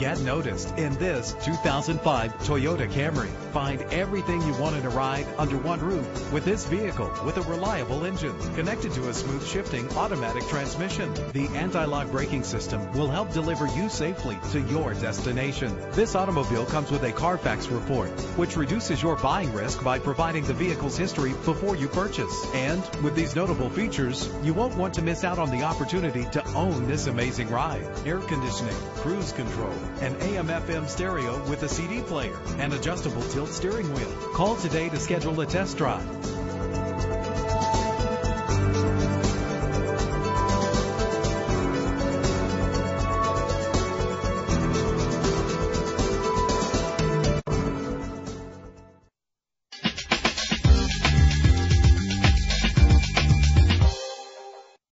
Get noticed in this 2005 Toyota Camry. Find everything you want in a ride under one roof with this vehicle with a reliable engine connected to a smooth shifting automatic transmission. The anti-lock braking system will help deliver you safely to your destination. This automobile comes with a Carfax report, which reduces your buying risk by providing the vehicle's history before you purchase. And with these notable features, you won't want to miss out on the opportunity to own this amazing ride. Air conditioning, cruise control, an AM/FM stereo with a CD player, and adjustable tilt steering wheel. Call today to schedule a test drive.